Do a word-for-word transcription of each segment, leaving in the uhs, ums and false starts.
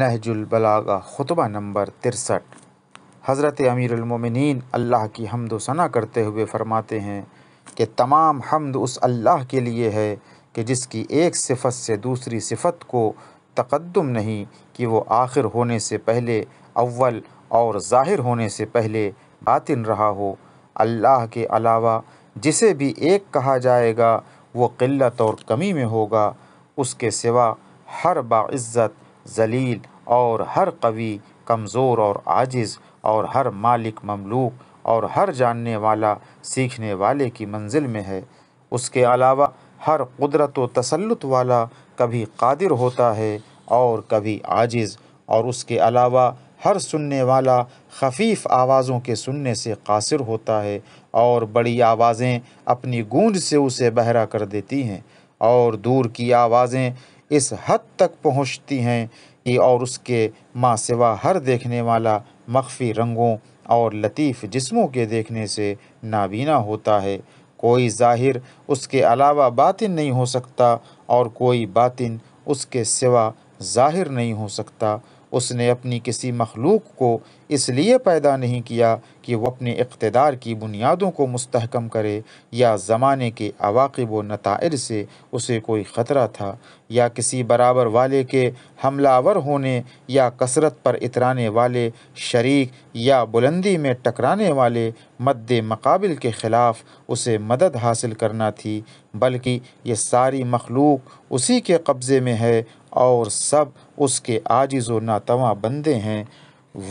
नहजुल बलागा खुतबा number तिरसठ। हज़रत अमीरुल मोमिनीन अल्लाह की हम्द व सना करते हुए फ़रमाते हैं कि तमाम हम्द उस अल्लाह के लिए है कि जिसकी एक सिफत से दूसरी सिफत को तक़द्दुम नहीं कि वो आखिर होने से पहले अव्वल और ज़ाहिर होने से पहले आतिन रहा हो। अल्लाह के अलावा जिसे भी एक कहा जाएगा वो क़िल्लत और कमी में होगा। उसके सिवा हर बाइज़्ज़त ज़लील और हर कवी कमज़ोर और आजिज़ और हर मालिक ममलूक और हर जानने वाला सीखने वाले की मंजिल में है। उसके अलावा हर कुदरत व तसल्लुत वाला कभी कादिर होता है और कभी आजिज़, और उसके अलावा हर सुनने वाला खफीफ़ आवाज़ों के सुनने से कासिर होता है और बड़ी आवाज़ें अपनी गूंज से उसे बहरा कर देती हैं और दूर की आवाज़ें इस हद तक पहुँचती हैं कि और उसके माँ सिवा हर देखने वाला मख्फी रंगों और लतीफ़ जिस्मों के देखने से नाबीना होता है। कोई ज़ाहिर उसके अलावा बातिन नहीं हो सकता और कोई बातिन उसके सिवा ज़ाहिर नहीं हो सकता। उसने अपनी किसी मखलूक को इसलिए पैदा नहीं किया कि वह अपने इक़्तिदार की बुनियादों को मुस्तहकम करे या ज़माने के अवाक़िब व नताइर से उसे कोई ख़तरा था या किसी बराबर वाले के हमलावर होने या कसरत पर इतराने वाले शरीक या बुलंदी में टकराने वाले मद्दे मकाबिल के ख़िलाफ़ उसे मदद हासिल करना थी, बल्कि ये सारी मखलूक उसी के कब्ज़े में है और सब उसके आजिज़ व नातवा बंदे हैं।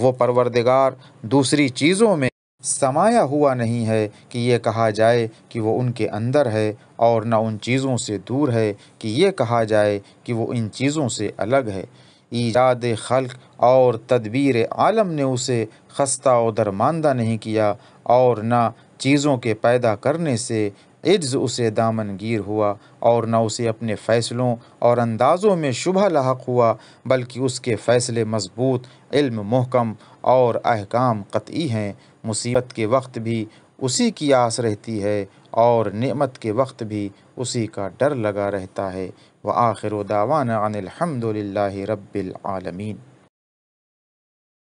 वो परवरदिगार दूसरी चीज़ों में समाया हुआ नहीं है कि ये कहा जाए कि वो उनके अंदर है, और न उन चीज़ों से दूर है कि ये कहा जाए कि वो इन चीज़ों से अलग है। ईजाद खल्क और तदबीर आलम ने उसे खस्ता और दरमानदा नहीं किया और न चीज़ों के पैदा करने से इज्ज़ उसे दामनगीर हुआ और न उसे अपने फ़ैसलों और अंदाज़ों में शुबह लाहक हुआ, बल्कि उसके फ़ैसले मजबूत, इल्म मुहकम और अहकाम कतई हैं। मुसीबत के वक्त भी उसी की आस रहती है और नेमत के वक्त भी उसी का डर लगा रहता है। व आखिर दावाना अनिल हम्दुलिल्लाही रब्बिल आलमीन।